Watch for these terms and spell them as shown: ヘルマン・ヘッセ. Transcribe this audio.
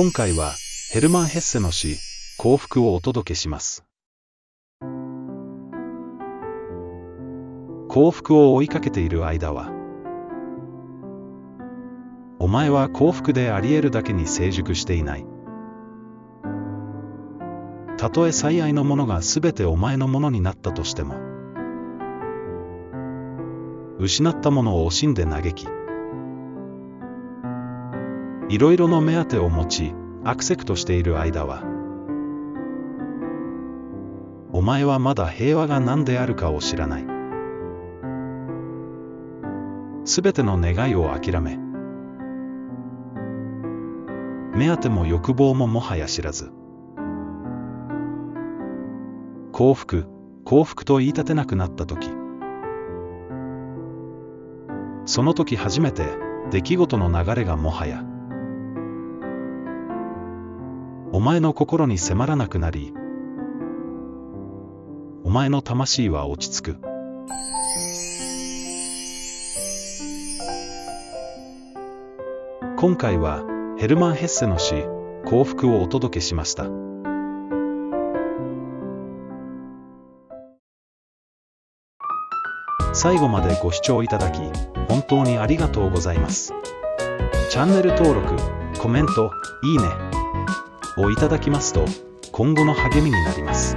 今回はヘルマン・ヘッセの詩「幸福」をお届けします。幸福を追いかけている間は、お前は幸福であり得るだけに成熟していない。たとえ最愛のものが全てお前のものになったとしても、失ったものを惜しんで嘆き、いろいろの目当てを持ちアクセプトしている間は、お前はまだ平和が何であるかを知らない。すべての願いを諦め、目当ても欲望ももはや知らず、幸福、幸福と言い立てなくなった時、その時初めて出来事の流れがもはやお前の心に迫らなくなり、お前の魂は落ち着く。今回はヘルマン・ヘッセの詩「幸福」をお届けしました。最後までご視聴いただき本当にありがとうございます。チャンネル登録、コメント、いいねをいただきますと今後の励みになります。